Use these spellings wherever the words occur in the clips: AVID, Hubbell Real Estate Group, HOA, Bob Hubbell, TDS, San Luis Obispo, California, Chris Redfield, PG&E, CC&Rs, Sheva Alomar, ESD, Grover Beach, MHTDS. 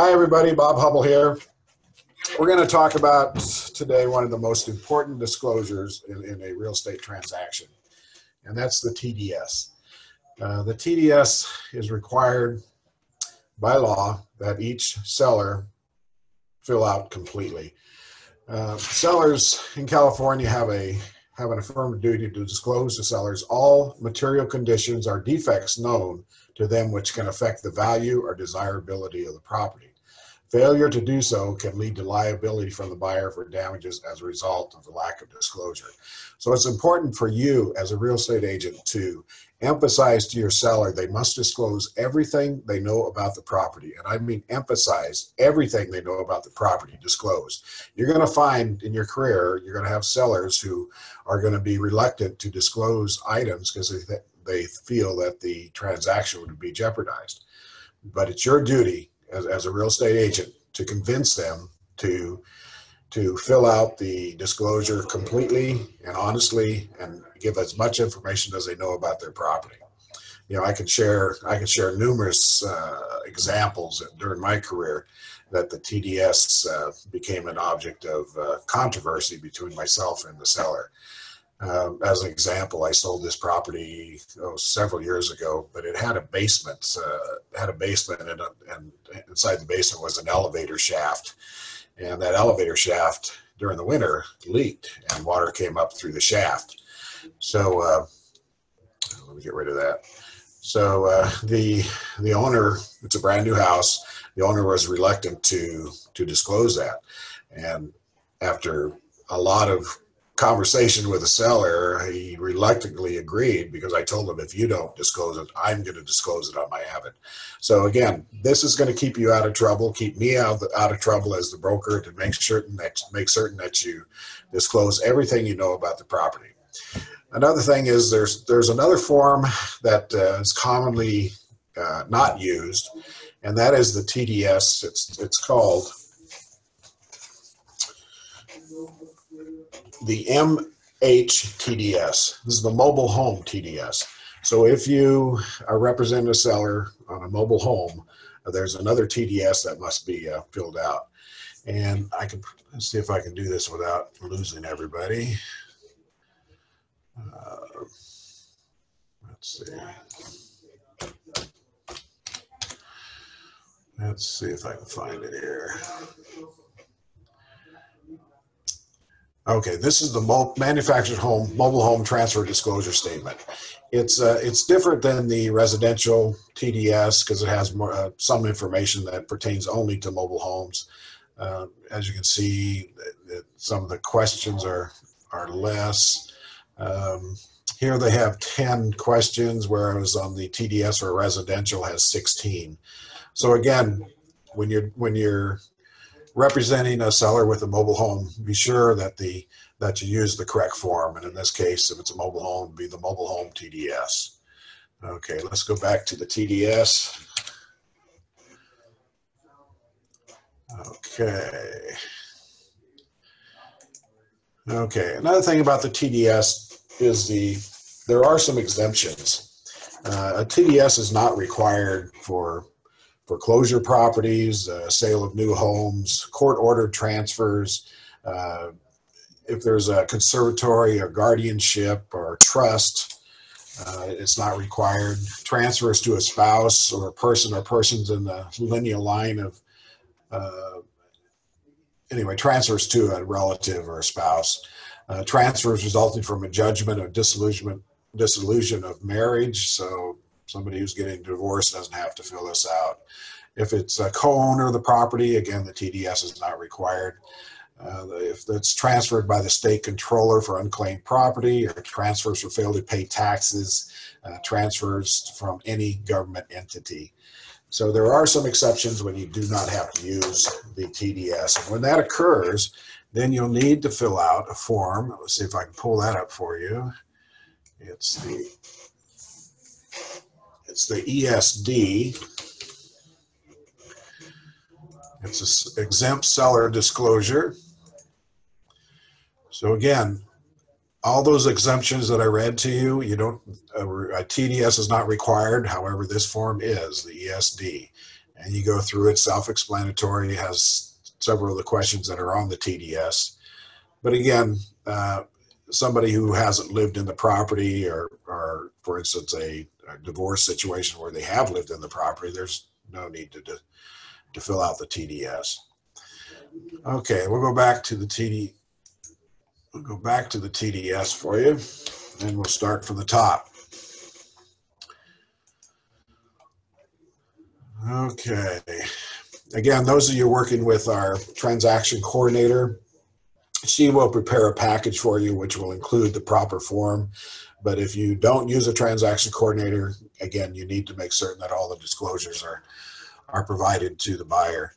Hi everybody, Bob Hubbell here. We're going to talk about today one of the most important disclosures in a real estate transaction, and that's the TDS. The TDS is required by law that each seller fill out completely. Sellers in California have an affirmative duty to disclose to sellers all material conditions or defects known to them which can affect the value or desirability of the property. Failure to do so can lead to liability from the buyer for damages as a result of the lack of disclosure. So it's important for you as a real estate agent to emphasize to your seller they must disclose everything they know about the property. And I mean emphasize everything they know about the property, disclose. You're going to find in your career, you're going to have sellers who are going to be reluctant to disclose items because they feel that the transaction would be jeopardized. But it's your duty as a real estate agent to convince them to fill out the disclosure completely and honestly and give as much information as they know about their property. You know, I can share numerous examples during my career that the TDS became an object of controversy between myself and the seller. As an example, I sold this property several years ago, but it had a basement. and inside the basement was an elevator shaft. And that elevator shaft during the winter leaked and water came up through the shaft. So let me get rid of that. So the owner, it's a brand new house. The owner was reluctant to disclose that. And after a lot of conversation with the seller, he reluctantly agreed because I told him, if you don't disclose it, I'm going to disclose it on my AVID. So again, this is going to keep you out of trouble, keep me out of trouble as the broker to make certain that you disclose everything you know about the property. Another thing is there's another form that is commonly not used, and that is the TDS. It's called the MHTDS. This is the mobile home TDS. So if you represent a seller on a mobile home, there's another TDS that must be filled out. And I can, let's see if I can do this without losing everybody. Let's see if I can find it here. Okay, this is the manufactured home, mobile home transfer disclosure statement. It's different than the residential TDS because it has more, some information that pertains only to mobile homes. As you can see, some of the questions are less. Here they have 10 questions, whereas on the TDS or residential has 16. So again, when you're representing a seller with a mobile home, be sure that you use the correct form. And in this case, if it's a mobile home, it'd be the mobile home TDS. Okay, let's go back to the TDS. Okay, another thing about the TDS is there are some exemptions. A TDS is not required for foreclosure properties, sale of new homes, court-ordered transfers, if there's a conservatory or guardianship or trust, it's not required. Transfers to a spouse or a person or persons in the lineal line of, anyway, transfers to a relative or a spouse. Transfers resulting from a judgment or dissolution of marriage, so somebody who's getting divorced doesn't have to fill this out. If it's a co-owner of the property, again, the TDS is not required. If it's transferred by the state controller for unclaimed property, or transfers for failure to pay taxes, transfers from any government entity. So there are some exceptions when you do not have to use the TDS. And when that occurs, then you'll need to fill out a form. Let's see if I can pull that up for you. It's the ESD. It's an exempt seller disclosure. So again, all those exemptions that I read to you, you don't, a TDS is not required. However, this form is the ESD. and you go through it. Self-explanatory, has several of the questions that are on the TDS. But again, somebody who hasn't lived in the property, or for instance, a divorce situation where they have lived in the property, there's no need to fill out the TDS. Okay, we'll go back to the TDS for you, and we'll start from the top. Okay, again, those of you working with our transaction coordinator, she will prepare a package for you which will include the proper form. But if you don't use a transaction coordinator, again, you need to make certain that all the disclosures are provided to the buyer.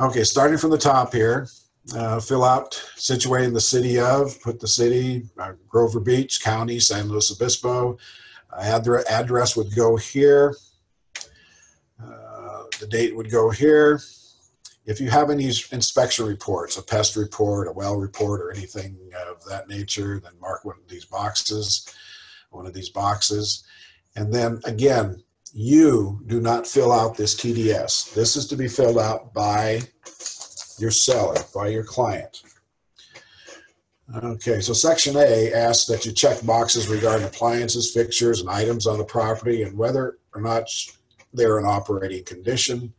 Okay, starting from the top here, fill out situating the city of, put the city, Grover Beach, county, San Luis Obispo. Address would go here. The date would go here. If you have any inspection reports, a pest report, a well report, or anything of that nature, then mark one of these boxes. And then again, you do not fill out this TDS. This is to be filled out by your seller, by your client. Okay, so Section A asks that you check boxes regarding appliances, fixtures, and items on the property, and whether or not they're in operating condition.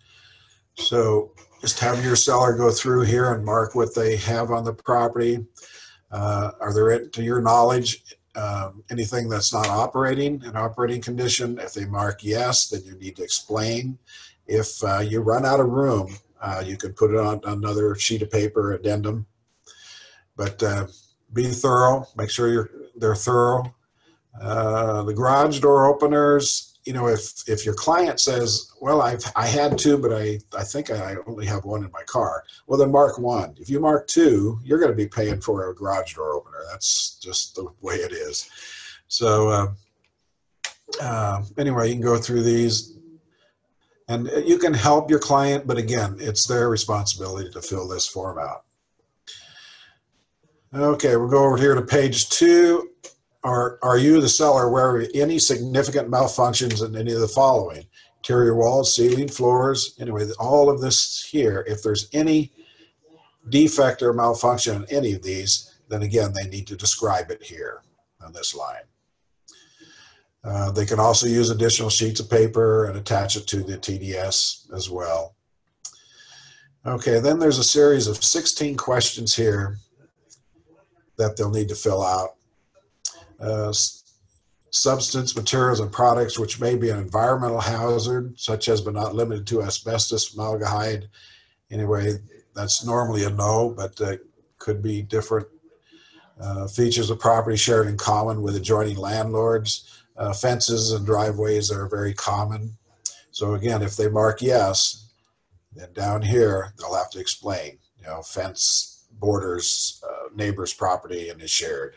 So just have your seller go through here and mark what they have on the property. Are there, to your knowledge, anything that's not operating, in operating condition? If they mark yes, then you need to explain. If you run out of room, you can put it on another sheet of paper addendum. But be thorough. Make sure they're thorough. The garage door openers, you know, if your client says, well, I had two, but I think I only have one in my car, well, then mark one. If you mark two, you're going to be paying for a garage door opener. That's just the way it is. So anyway, you can go through these, and you can help your client, but again, it's their responsibility to fill this form out. Okay, we'll go over here to page 2. Are you the seller aware of any significant malfunctions in any of the following? Interior walls, ceiling, floors, anyway, all of this here, if there's any defect or malfunction in any of these, then again, they need to describe it here on this line. They can also use additional sheets of paper and attach it to the TDS as well. Okay, then there's a series of 16 questions here that they'll need to fill out. Substance, materials, and products which may be an environmental hazard, such as but not limited to asbestos, formaldehyde. Anyway, that's normally a no, but could be different. Features of property shared in common with adjoining landlords. Fences and driveways are very common. So again, if they mark yes, then down here, they'll have to explain, you know, fence borders, neighbor's property and is shared.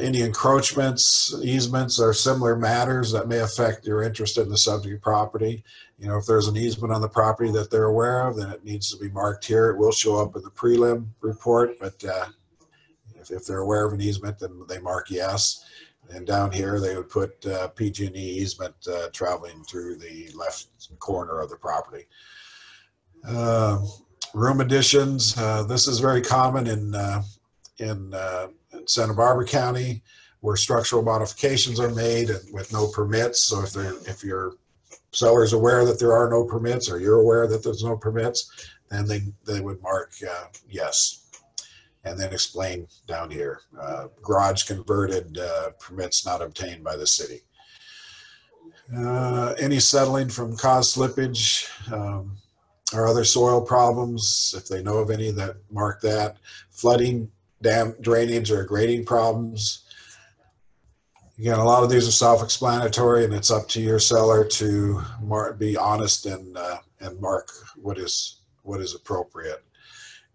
Any encroachments, easements, or similar matters that may affect your interest in the subject property. You know, if there's an easement on the property that they're aware of, then it needs to be marked here. It will show up in the prelim report, but if they're aware of an easement, then they mark yes. And down here, they would put PG&E easement traveling through the left corner of the property. Room additions, this is very common in Santa Barbara County, where structural modifications are made and with no permits. So if your seller is aware that there are no permits, or you're aware that there's no permits, then they would mark yes, and then explain down here. Garage converted, permits not obtained by the city. Any settling from caused slippage, or other soil problems, if they know of any, that mark that. Flooding, dam drainage, or grading problems. Again, a lot of these are self-explanatory, and it's up to your seller to be honest and mark what is appropriate.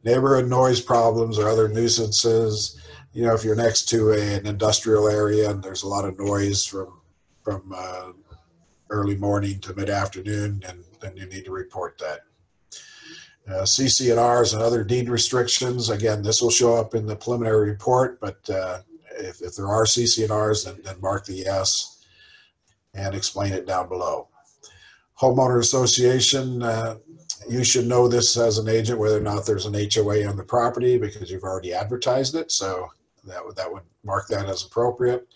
Neighborhood noise problems or other nuisances. You know, if you're next to an industrial area and there's a lot of noise from early morning to mid-afternoon, then you need to report that. CC&Rs and other deed restrictions. Again, this will show up in the preliminary report, but if there are CC&Rs, then mark the yes and explain it down below. homeowner association, you should know this as an agent, whether or not there's an HOA on the property, because you've already advertised it. So that would mark that as appropriate.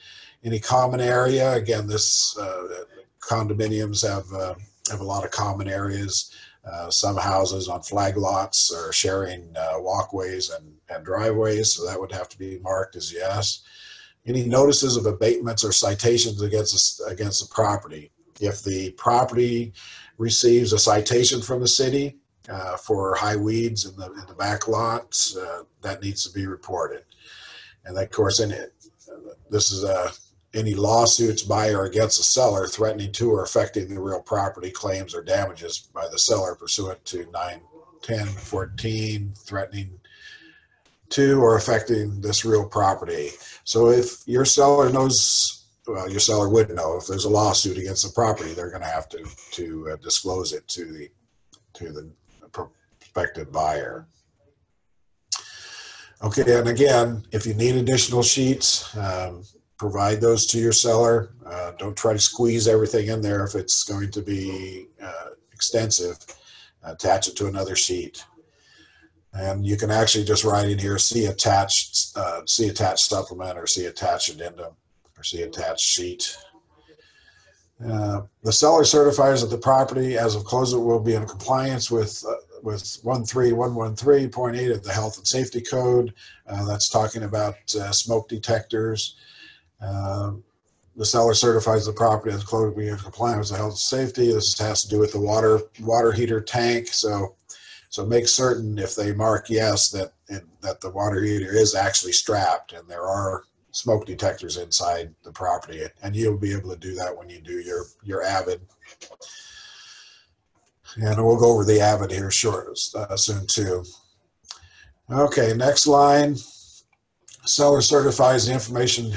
Any common area, again, this condominiums have a lot of common areas. Some houses on flag lots are sharing walkways and driveways, so that would have to be marked as yes. Any notices of abatements or citations against the property. If the property receives a citation from the city for high weeds in the back lots, that needs to be reported. And of course, this is any lawsuits by or against the seller threatening to or affecting the real property, claims or damages by the seller pursuant to 9, 10, 14, threatening to or affecting this real property. So if your seller knows, well, your seller would know if there's a lawsuit against the property, they're going to have to disclose it to the prospective buyer. Okay, and again, if you need additional sheets, provide those to your seller. Don't try to squeeze everything in there if it's going to be extensive. Attach it to another sheet. And you can actually just write in here, see attached supplement, or see attached addendum, or see attached sheet. The seller certifies that the property as of closing will be in compliance with 13113.8 of the Health and Safety Code. That's talking about smoke detectors. The seller certifies the property as closed in compliance with the health and safety. This has to do with the water heater tank. So make certain if they mark yes that the water heater is actually strapped and there are smoke detectors inside the property. And you'll be able to do that when you do your AVID. And we'll go over the AVID here soon too. Okay, next line. Seller certifies the information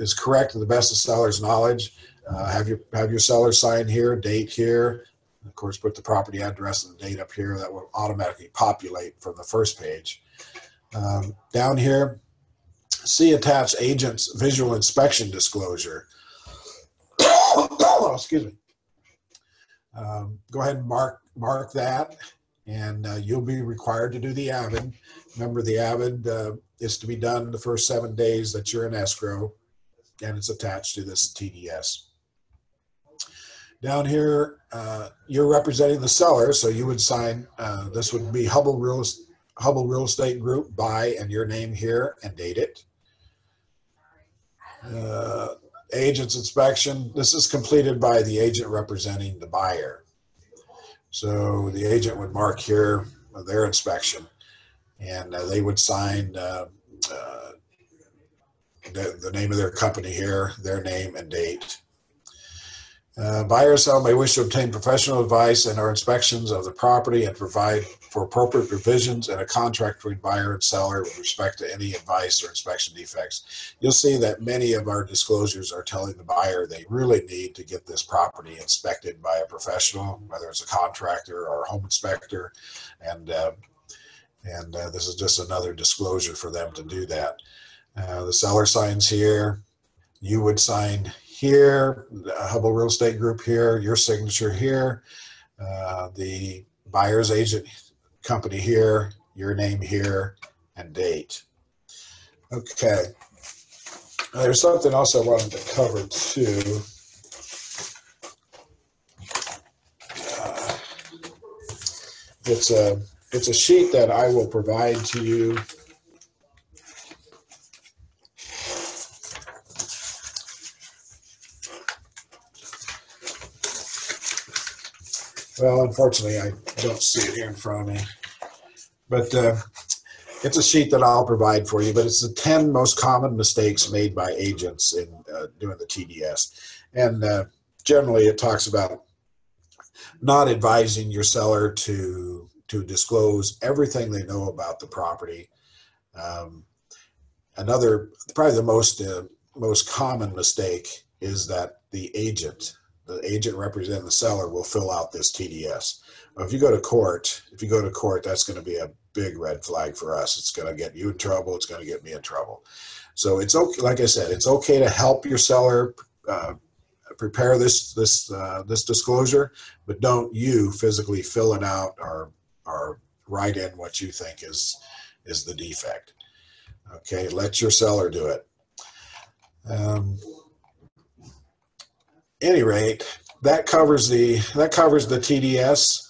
is correct to the best of seller's knowledge. Have your seller sign here, date here. Of course, put the property address and the date up here. That will automatically populate from the first page. Down here, see attached agent's visual inspection disclosure. Excuse me. Go ahead and mark that, and you'll be required to do the AVID. Remember, the AVID is to be done the first 7 days that you're in escrow, and it's attached to this TDS. Down here, you're representing the seller, so you would sign, this would be Hubbell Real Estate Group by, and your name here, and date it. Agent's inspection, this is completed by the agent representing the buyer. So the agent would mark here their inspection, and they would sign the name of their company here, their name and date. Buyer or seller may wish to obtain professional advice and/or inspections of the property and provide for appropriate provisions and a contract between buyer and seller with respect to any advice or inspection defects. You'll see that many of our disclosures are telling the buyer they really need to get this property inspected by a professional, whether it's a contractor or a home inspector, and this is just another disclosure for them to do that. The seller signs here. You would sign here, Hubbell Real Estate Group here, your signature here, the buyer's agent company here, your name here, and date. Okay. There's something else I wanted to cover too. It's a sheet that I will provide to you. Well, unfortunately, I don't see it here in front of me, but it's a sheet that I'll provide for you, but it's the 10 most common mistakes made by agents in doing the TDS. And generally, it talks about not advising your seller to disclose everything they know about the property. Another, probably the most common mistake is that the agent representing the seller will fill out this TDS. Well, if you go to court, that's going to be a big red flag for us. It's going to get you in trouble. It's going to get me in trouble. So it's okay. Like I said, it's okay to help your seller prepare this disclosure, but don't you physically fill it out or write in what you think is the defect. Okay, let your seller do it. Any rate, that covers the TDS.